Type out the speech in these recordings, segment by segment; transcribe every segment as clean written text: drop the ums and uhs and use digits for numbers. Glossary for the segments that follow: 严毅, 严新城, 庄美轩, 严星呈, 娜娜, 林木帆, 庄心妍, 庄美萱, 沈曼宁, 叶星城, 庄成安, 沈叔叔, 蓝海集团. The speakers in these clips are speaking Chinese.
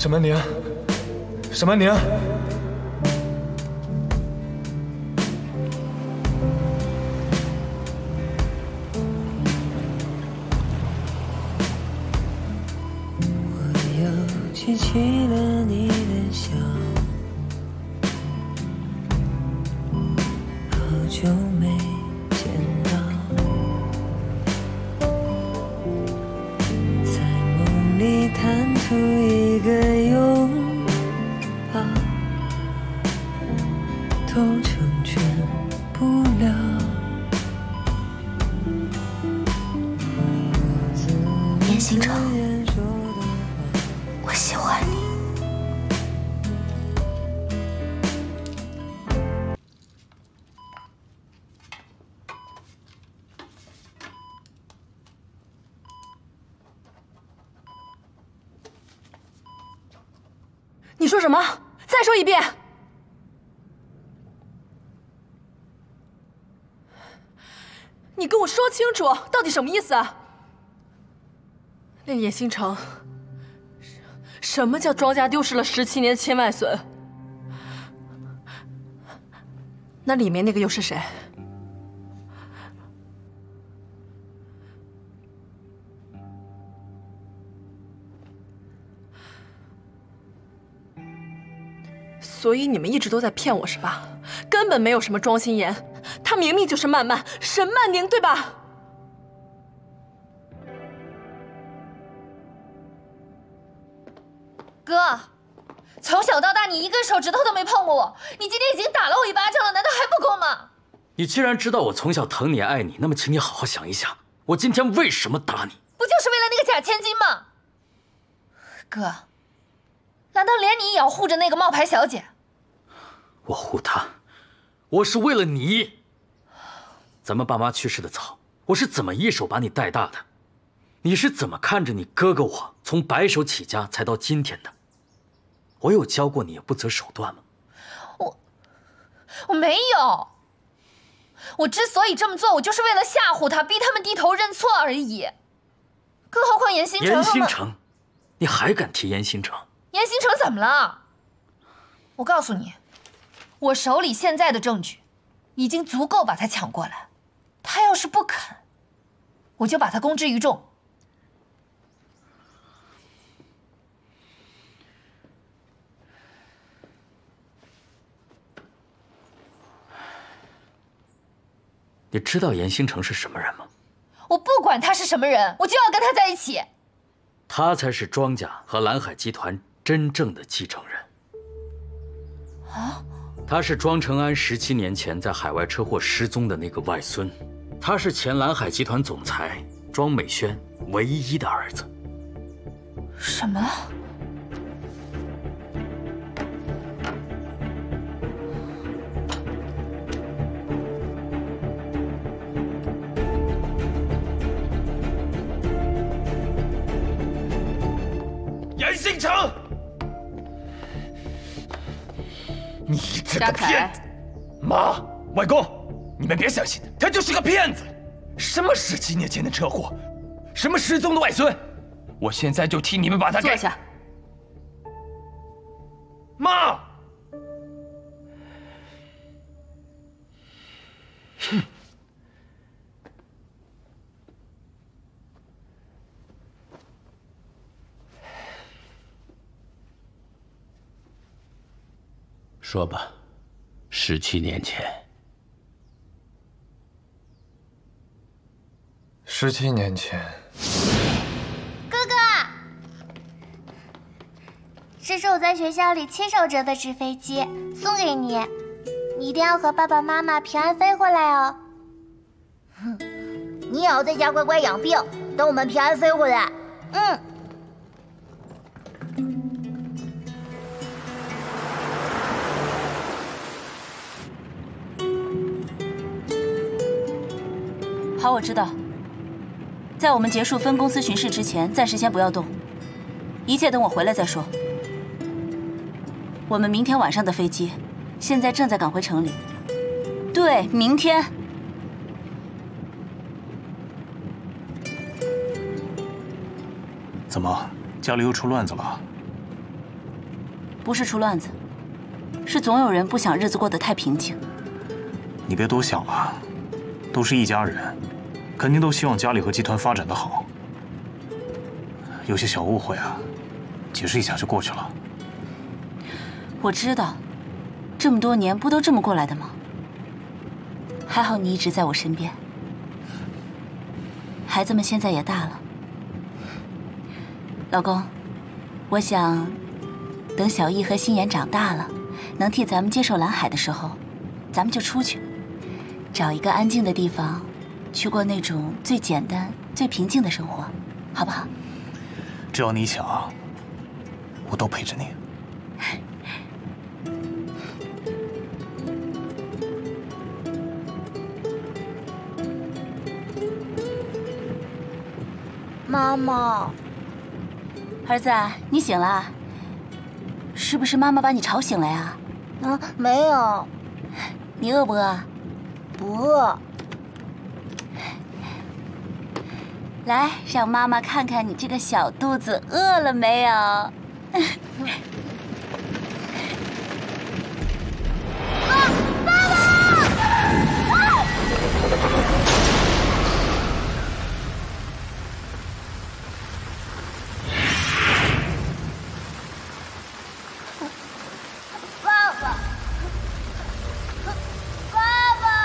沈曼宁，沈曼宁。 记起了你的笑，好久没见到，在梦里贪图一个拥抱，都成全不了。严新城。 你说什么？再说一遍！你跟我说清楚，到底什么意思啊？那个叶星城，什么叫庄家丢失了17年千万损？那里面那个又是谁？所以你们一直都在骗我是吧？根本没有什么庄心妍，她明明就是曼曼，沈曼宁对吧？哥，从小到大你一根手指头都没碰过我，你今天已经打了我1巴掌了，难道还不够吗？你既然知道我从小疼你爱你，那么请你好好想一想，我今天为什么打你？不就是为了那个假千金吗？哥。 难道连你也要护着那个冒牌小姐？我护她，我是为了你。咱们爸妈去世的早，我是怎么一手把你带大的？你是怎么看着你哥哥我从白手起家才到今天的？我有教过你也不择手段吗？我没有。我之所以这么做，我就是为了吓唬他，逼他们低头认错而已。更何况严新城……严新城，你还敢提严新城？ 严新城怎么了？我告诉你，我手里现在的证据已经足够把他抢过来。他要是不肯，我就把他公之于众。你知道严新城是什么人吗？我不管他是什么人，我就要跟他在一起。他才是庄家和蓝海集团 真正的继承人啊！他是庄成安17年前在海外车祸失踪的那个外孙，他是前蓝海集团总裁庄美轩唯一的儿子。什么？严新城！ 你这个骗子！妈，外公，你们别相信他，他就是个骗子。什么17年前的车祸，什么失踪的外孙，我现在就替你们把他给……坐下。妈。哼。说吧，17年前。17年前，哥哥，这是我在学校里亲手折的纸飞机，送给你，你一定要和爸爸妈妈平安飞回来哦。哼，你也要在家乖乖养病，等我们平安飞回来。嗯。 好，我知道。在我们结束分公司巡视之前，暂时先不要动，一切等我回来再说。我们明天晚上的飞机，现在正在赶回城里。对，明天。怎么，家里又出乱子了？不是出乱子，是总有人不想日子过得太平静。你别多想了，都是一家人，肯定都希望家里和集团发展的好。有些小误会啊，解释一下就过去了。我知道，这么多年不都这么过来的吗？还好你一直在我身边。孩子们现在也大了，老公，我想。 等小易和心妍长大了，能替咱们接手蓝海的时候，咱们就出去，找一个安静的地方，去过那种最简单、最平静的生活，好不好？只要你想，我都陪着你。妈妈，儿子，你醒了。 是不是妈妈把你吵醒了呀？啊，没有。你饿不饿？不饿。来，让妈妈看看你这个小肚子饿了没有。爸爸！啊！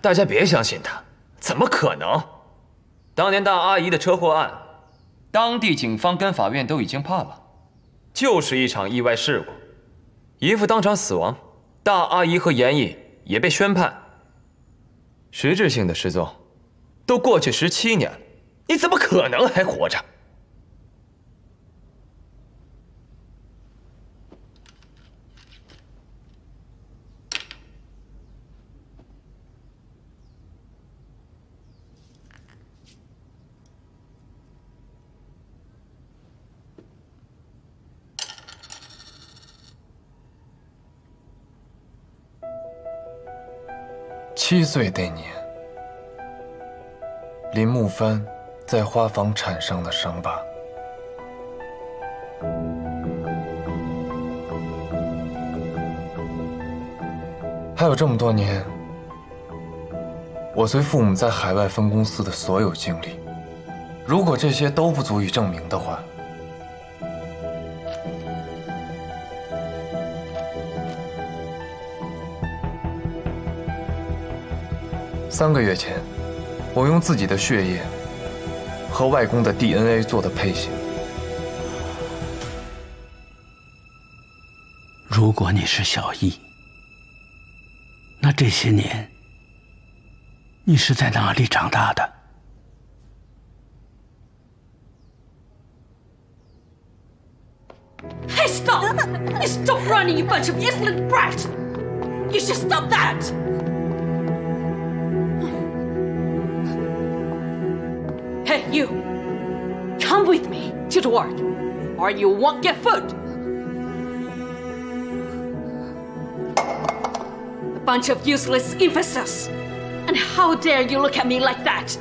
大家别相信他，怎么可能？当年大阿姨的车祸案，当地警方跟法院都已经判了，就是一场意外事故，姨父当场死亡，大阿姨和严毅也被宣判实质性的失踪，都过去17年了，你怎么可能还活着？7岁那年，林木帆在花房产生了伤疤。还有这么多年，我随父母在海外分公司的所有经历，如果这些都不足以证明的话，3个月前，我用自己的血液和外公的 DNA 做的配型。如果你是小易，那这些年你是在哪里长大的？Hey, stop! You stop running, you bunch of insolent brats! You should stop that! Hey, you! Come with me to the work, or you won't get food! A bunch of useless imbeciles! And how dare you look at me like that?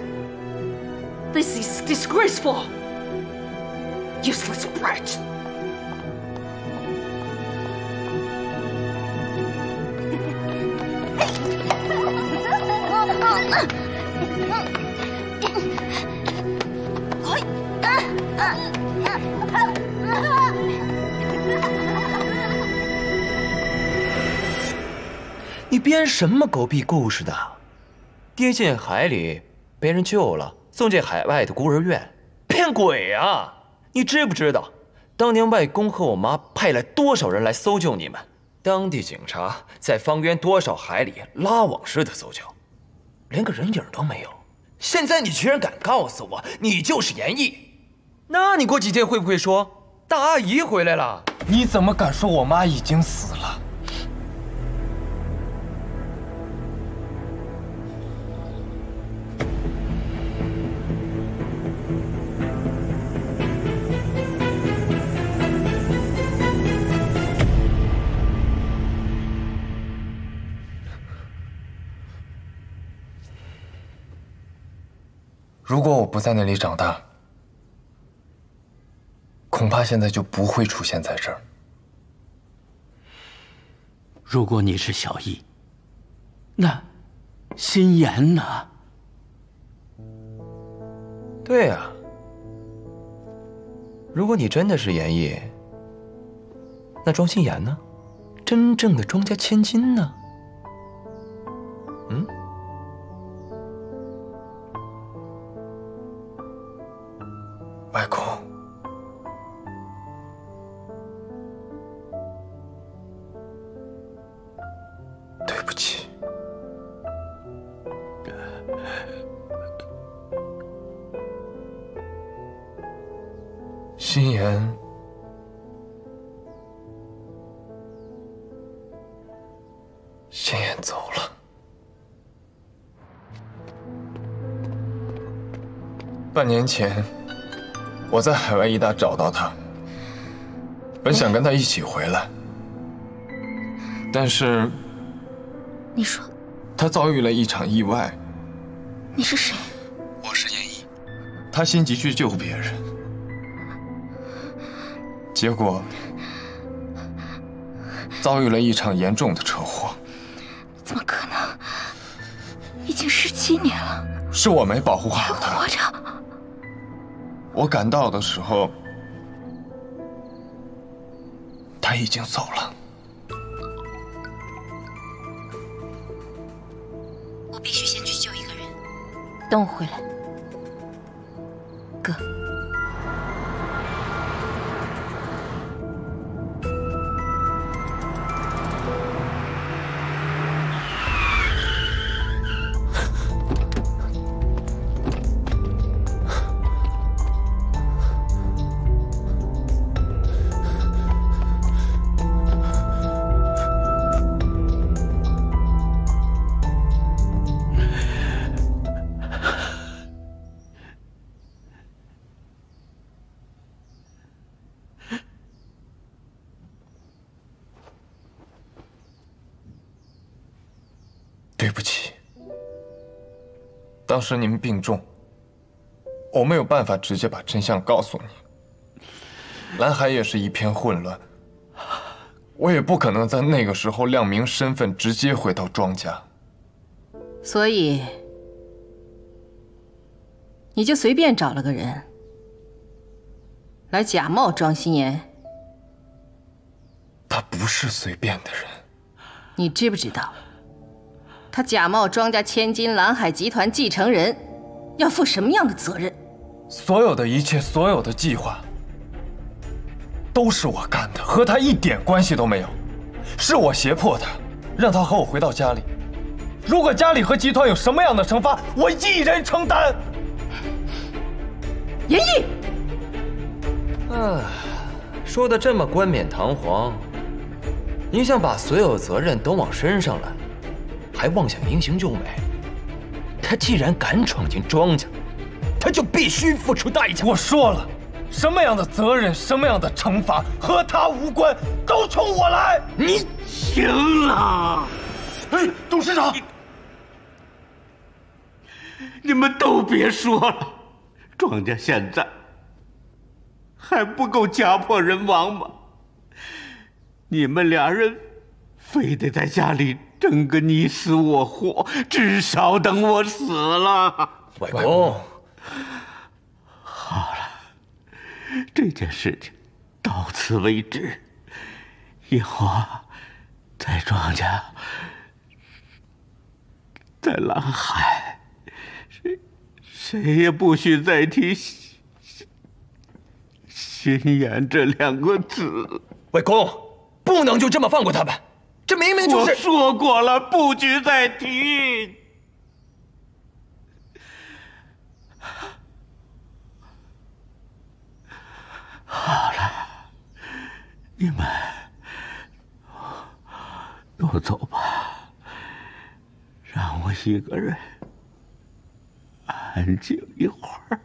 This is disgraceful. Useless brat.你编什么狗屁故事的？跌进海里被人救了，送进海外的孤儿院，骗鬼啊！你知不知道，当年外公和我妈派来多少人来搜救你们？当地警察在方圆多少海里拉网似的搜救，连个人影都没有。现在你居然敢告诉我，你就是严毅？ 那你过几天会不会说大阿姨回来了？你怎么敢说我妈已经死了？如果我不在那里长大， 恐怕现在就不会出现在这儿。如果你是小易，那心妍呢？对啊，如果你真的是严毅，那庄心妍呢？真正的庄家千金呢？嗯？ 心妍，心妍走了。半年前，我在海外一带找到她，本想跟她一起回来，但是，你说，她遭遇了一场意外。你是谁？我是严毅。她心急去救别人。 结果遭遇了一场严重的车祸。怎么可能？已经17年了。是我没保护好他。活着。我赶到的时候，他已经走了。我必须先去救一个人。等我回来，哥。 当时您病重，我没有办法直接把真相告诉你。蓝海也是一片混乱，我也不可能在那个时候亮明身份，直接回到庄家。所以，你就随便找了个人来假冒庄心妍。他不是随便的人，你知不知道？ 他假冒庄家千金、蓝海集团继承人，要负什么样的责任？所有的一切，所有的计划，都是我干的，和他一点关系都没有。是我胁迫他，让他和我回到家里。如果家里和集团有什么样的惩罚，我一人承担。严毅，说的这么冠冕堂皇，你想把所有责任都往身上揽？ 还妄想英雄救美，他既然敢闯进庄家，他就必须付出代价。我说了，什么样的责任，什么样的惩罚，和他无关，都冲我来！你行了！哎，董事长，你们都别说了，庄家现在还不够家破人亡吗？你们俩人非得在家里争个你死我活，至少等我死了。外公，好了，这件事情到此为止，以后啊，在庄家。 在蓝海，谁也不许再提心眼这两个字。外公，不能就这么放过他们，这明明就是……我说过了，不许再提。好了，你们都走吧。 让我一个人安静一会儿。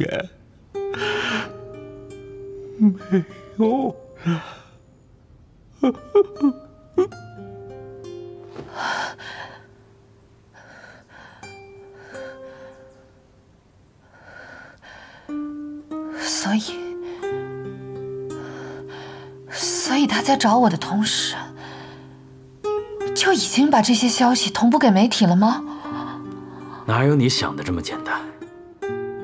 也没有了。所以他在找我的同时，就已经把这些消息同步给媒体了吗？哪有你想的这么简单？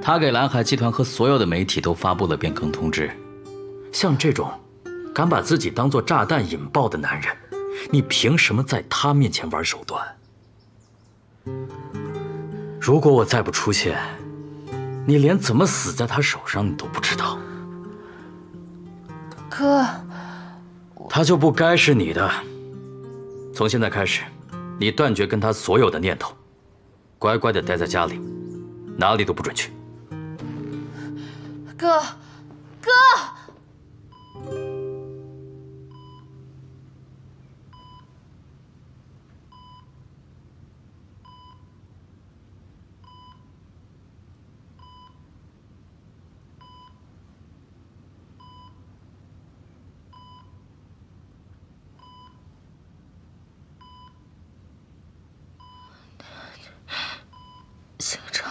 他给蓝海集团和所有的媒体都发布了变更通知。像这种敢把自己当做炸弹引爆的男人，你凭什么在他面前玩手段？如果我再不出现，你连怎么死在他手上你都不知道。哥，他就不该是你的。从现在开始，你断绝跟他所有的念头，乖乖的待在家里，哪里都不准去。 哥，哥，小张。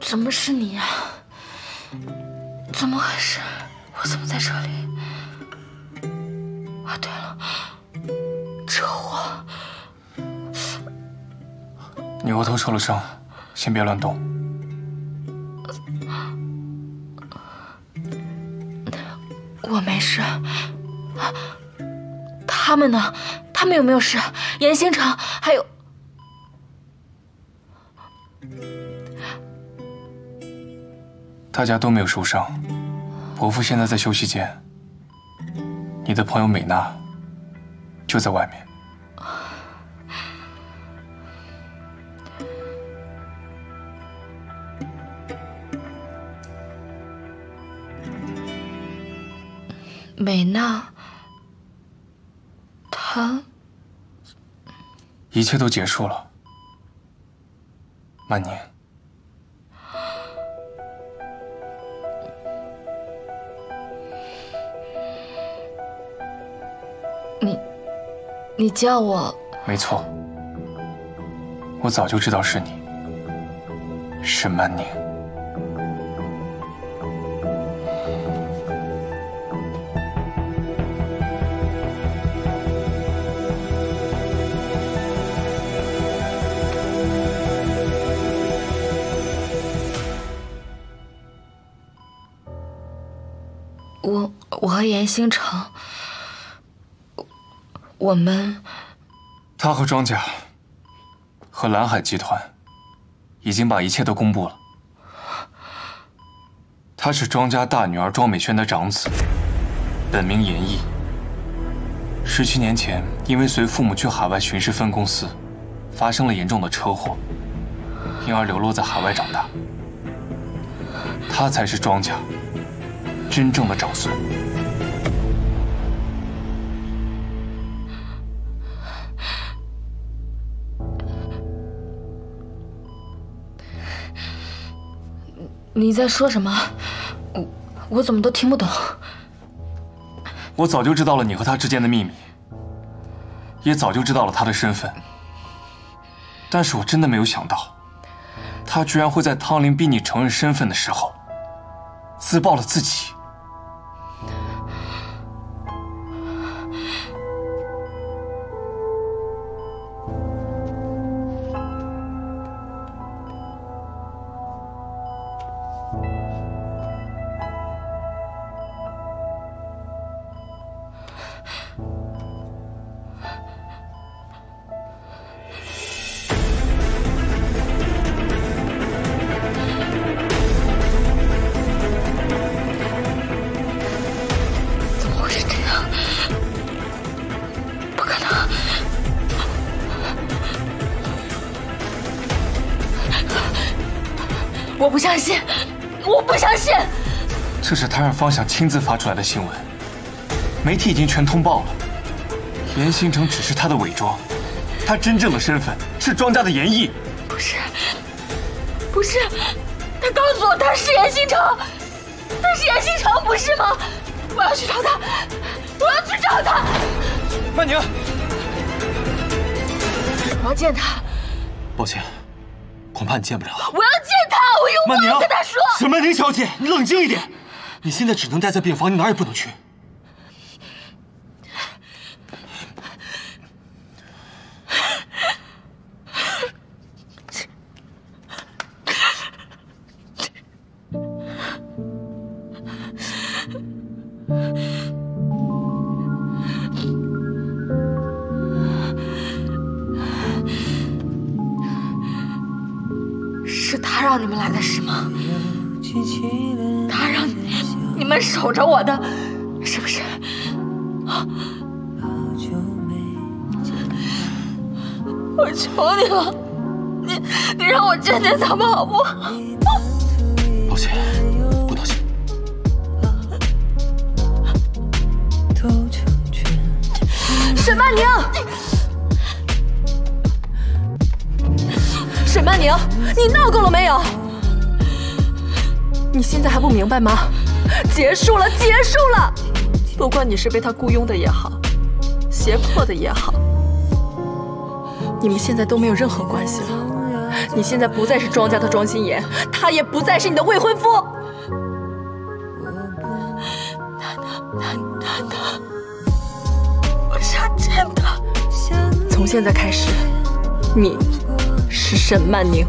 怎么是你啊？怎么回事？我怎么在这里？啊，对了，车祸，你额头受了伤，先别乱动。我没事。他们呢？他们有没有事？严新城还有。 大家都没有受伤，伯父现在在休息间。你的朋友美娜就在外面。美娜，她一切都结束了，曼宁。 你叫我？没错，我早就知道是你，沈曼宁。我和严星城，我们，他和庄家，和蓝海集团，已经把一切都公布了。他是庄家大女儿庄美萱的长子，本名严毅。17年前，因为随父母去海外巡视分公司，发生了严重的车祸，因而流落在海外长大。他才是庄家。 真正的长孙，你在说什么？我怎么都听不懂。我早就知道了你和他之间的秘密，也早就知道了他的身份，但是我真的没有想到，他居然会在汤林逼你承认身份的时候，自爆了自己。 我不相信！这是他让方想亲自发出来的新闻，媒体已经全通报了。严星城只是他的伪装，他真正的身份是庄家的严毅。不是，他告诉我他是严星城，他是严星城，不是吗？我要去找他，我要去找他！曼宁，我要见他。抱歉，恐怕你见不了。我要见他。 曼宁，跟他说，沈曼宁小姐，你冷静一点。你现在只能待在病房，你哪儿也不能去。让你们来的是吗？他让你们守着我的，是不是？啊！我求你了，你让我见见他们好不好？抱歉，不道歉。沈曼宁，沈曼宁。 你闹够了没有？你现在还不明白吗？结束了，结束了！不管你是被他雇佣的也好，胁迫的也好，你们现在都没有任何关系了。你现在不再是庄家的庄心妍，他也不再是你的未婚夫。娜娜，我想见他。从现在开始，你是沈曼宁。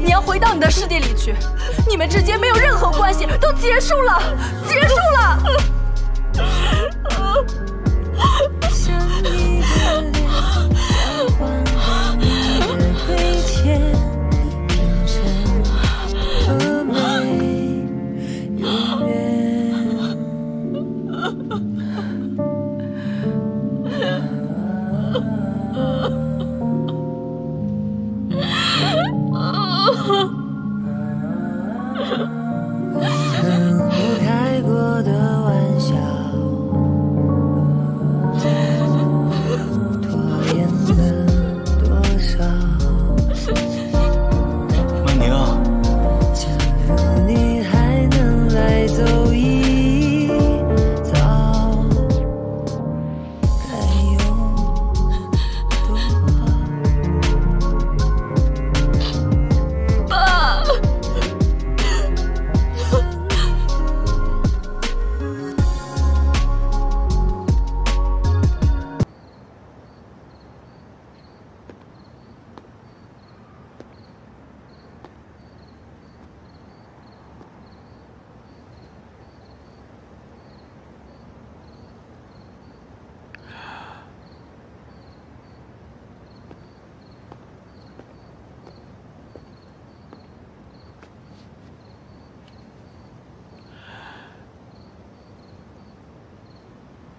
你要回到你的世界里去，你们之间没有任何关系，都结束了，结束了。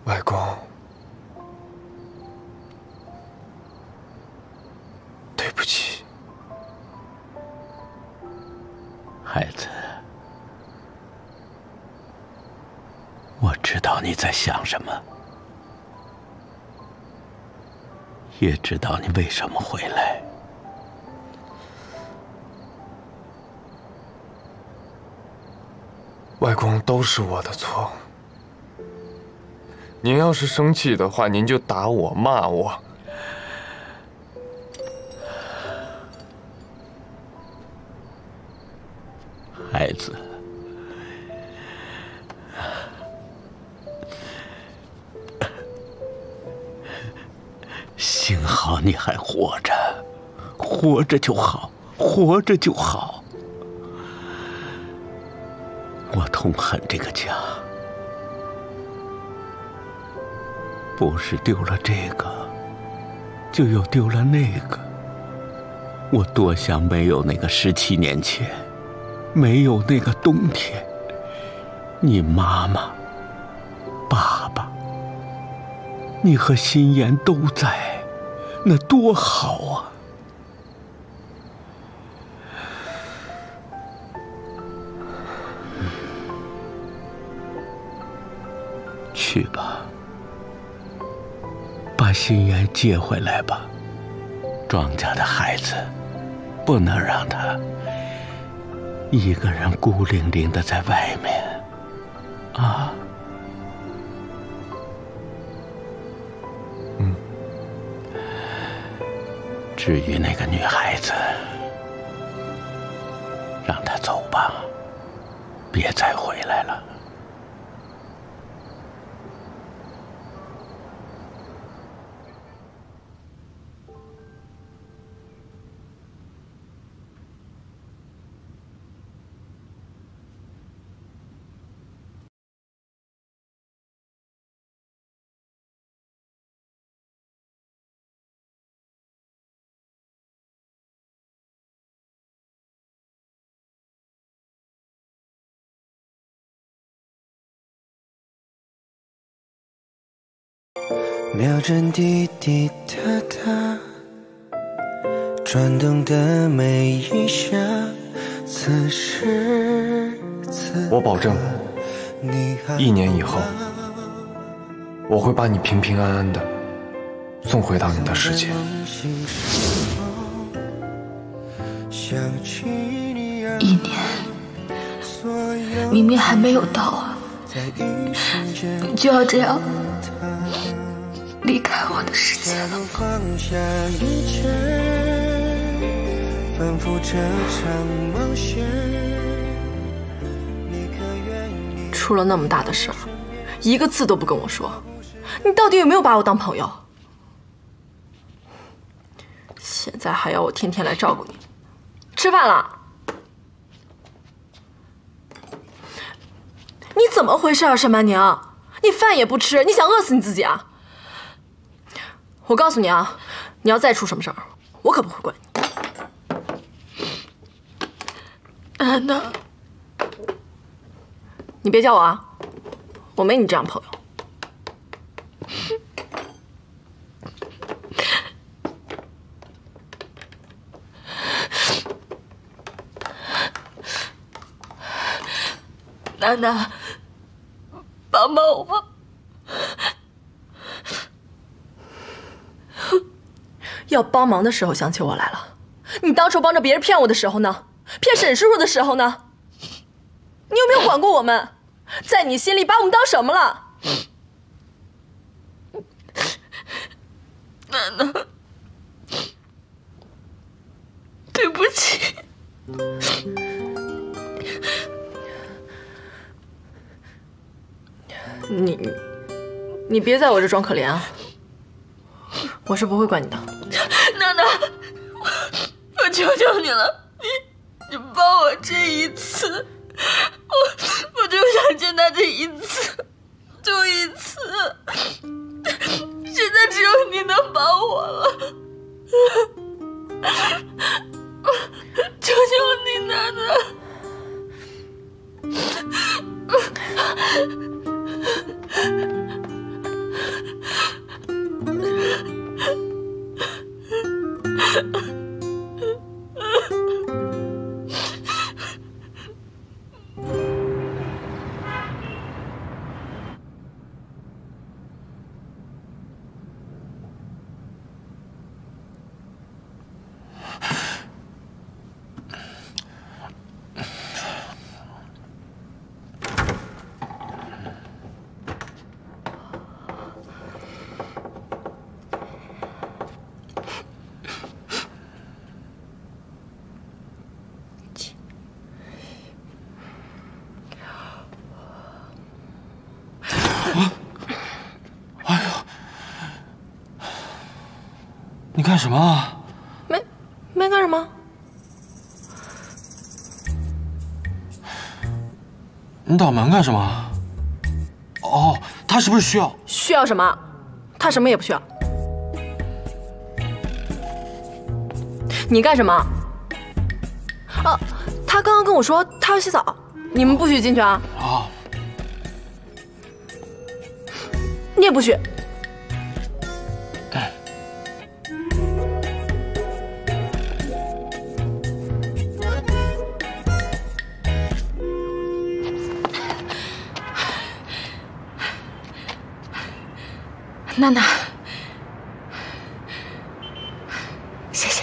外公，对不起。孩子，我知道你在想什么，也知道你为什么回来。 外公，都是我的错。您要是生气的话，您就打我、骂我。孩子，幸好你还活着，活着就好，活着就好。 我痛恨这个家，不是丢了这个，就又丢了那个。我多想没有那个17年前，没有那个冬天，你妈妈、爸爸，你和心妍都在，那多好啊！ 去吧，把心妍接回来吧。庄家的孩子，不能让他一个人孤零零的在外面，啊。嗯。至于那个女孩子，让她走吧，别再回来了。 秒针滴滴答答，转动的每一下，此时此刻。我保证，1年以后，我会把你平平安安的送回到你的世界。1年，明明还没有到啊，你就要这样。 离开我的世界了。出了那么大的事儿，一个字都不跟我说，你到底有没有把我当朋友？现在还要我天天来照顾你？吃饭了？你怎么回事啊，沈曼宁？你饭也不吃，你想饿死你自己啊？ 我告诉你啊，你要再出什么事儿，我可不会管你。娜娜，你别叫我啊，我没你这样朋友。娜娜，帮帮我！ 要帮忙的时候想起我来了，你当初帮着别人骗我的时候呢？骗沈叔叔的时候呢？你有没有管过我们？在你心里把我们当什么了？娜娜，对不起，你别在我这装可怜啊！我是不会管你的。 娜娜，我求求你了，你帮我这一次，我就想见他这一次，就一次。现在只有你能帮我了，求求你，娜娜。干什么？没干什么。你打门干什么？哦，他是不是需要？需要什么？他什么也不需要。你干什么？哦，他刚刚跟我说他要洗澡，你们不许进去啊。哦。你也不许。 娜娜，谢谢。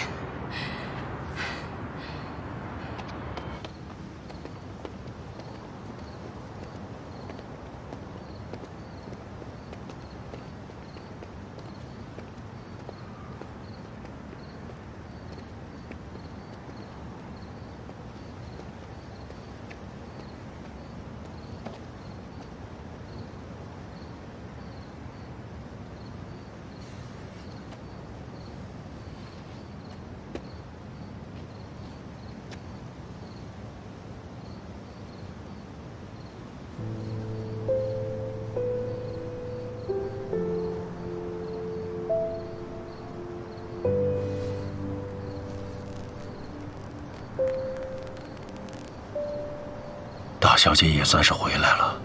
大小姐也算是回来了，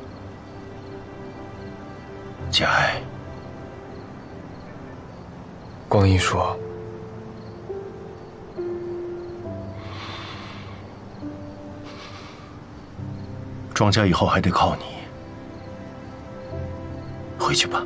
节哀。光一说，庄家以后还得靠你。回去吧。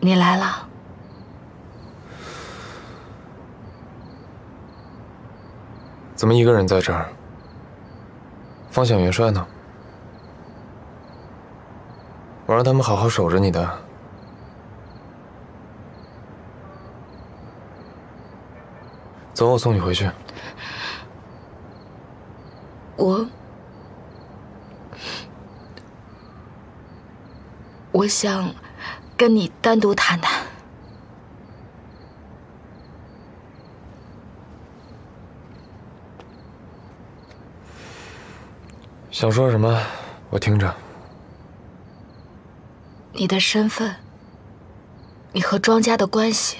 你来了，怎么一个人在这儿？方想元帅呢？我让他们好好守着你的。走，我送你回去。我想。 跟你单独谈谈。想说什么？我听着。你的身份，你和庄家的关系，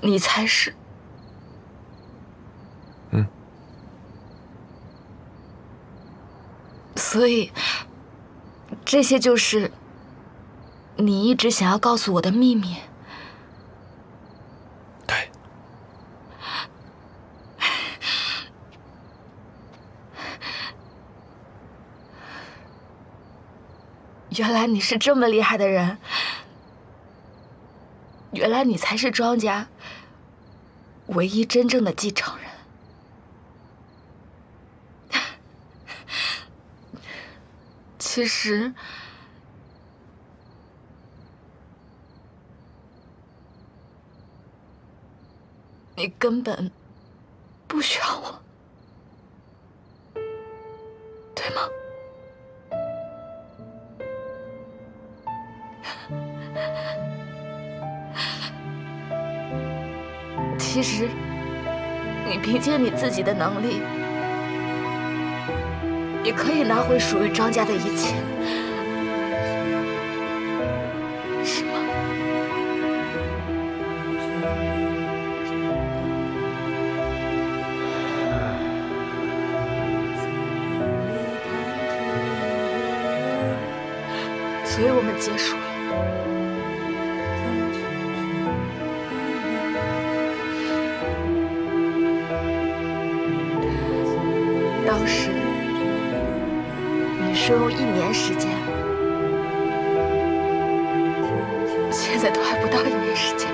你才是。嗯。所以，这些就是。 你一直想要告诉我的秘密，原来你是这么厉害的人，原来你才是庄家唯一真正的继承人。 其实，你根本不需要我，对吗？其实，你凭借你自己的能力。 也可以拿回属于庄家的一切，是吗？所以我们结束了。 只用1年时间，现在都还不到1年时间。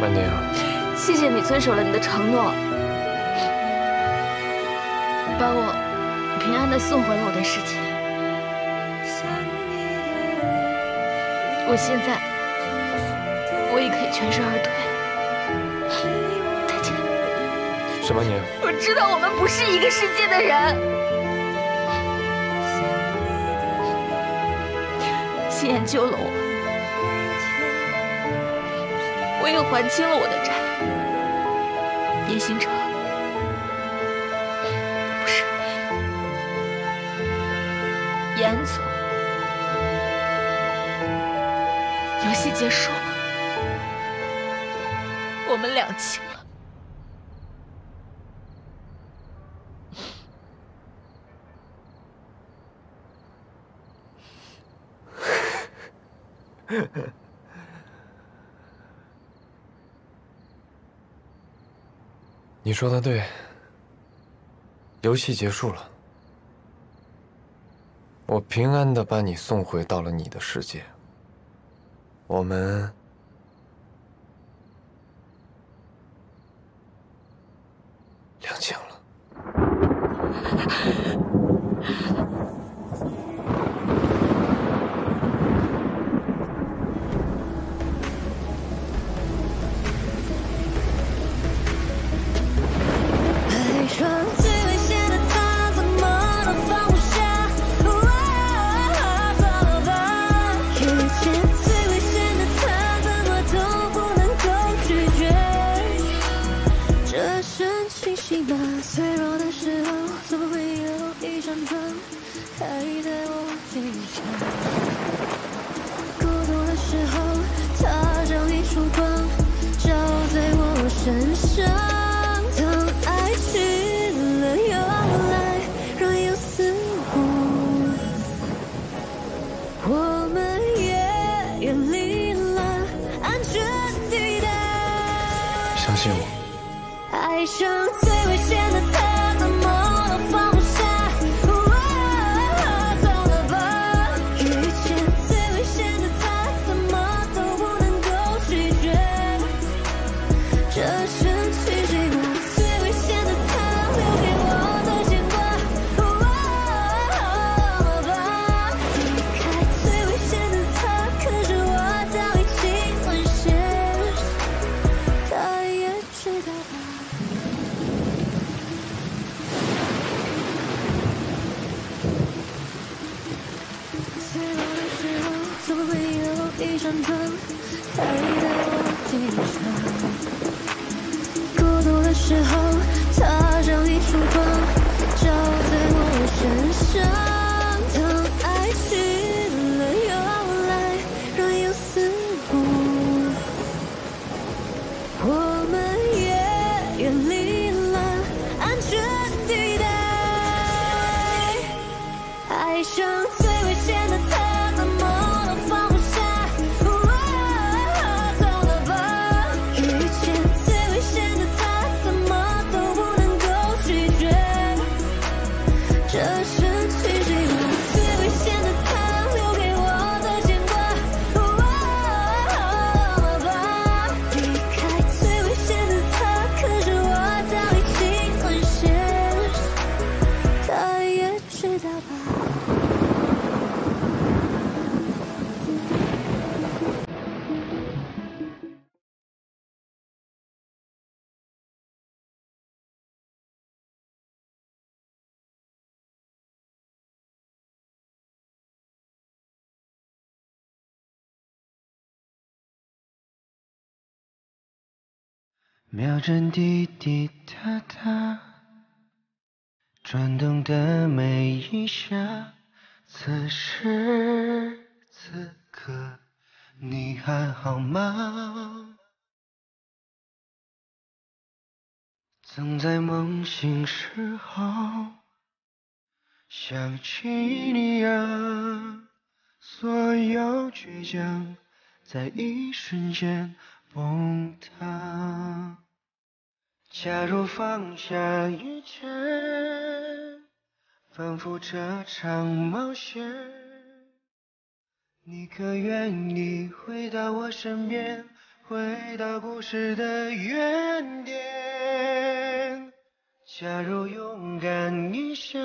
曼宁，谢谢你遵守了你的承诺，把我平安的送回了我的世界。我现在，我也可以全身而退。 沈曼宁，我知道我们不是一个世界的人。夕颜救了我，我也还清了我的债。严星城，不是，严总，游戏结束了，我们两清了。 你说的对，游戏结束了，我平安的把你送回到了你的世界，我们两清了。秒针滴滴答答，转动的每一下。此时此刻，你还好吗？曾在梦醒时候想起你啊，所有倔强在一瞬间崩塌。假如放下一切，反复这场冒险，你可愿意回到我身边，回到故事的原点？假如勇敢一些，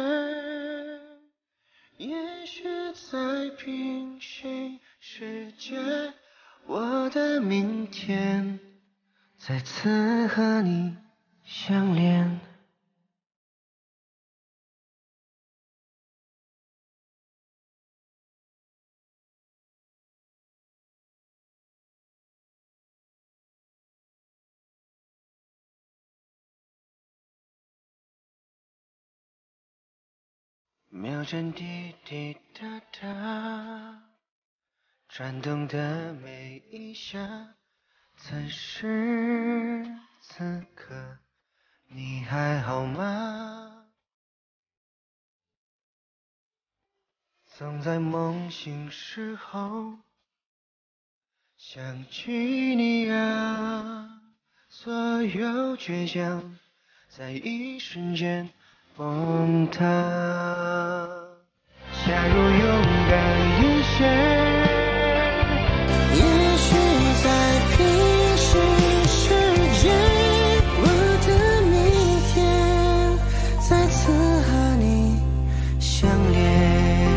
也许在平行世界，我的明天再次和你相恋。秒针滴滴答答，转动的每一下。此时此刻，你还好吗？曾在梦醒时候想起你啊，所有倔强在一瞬间崩塌。假如勇敢一些，也许在平行世界，我的明天再次和你相恋。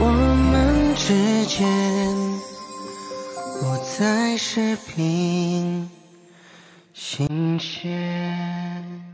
我们之间不再是平行线。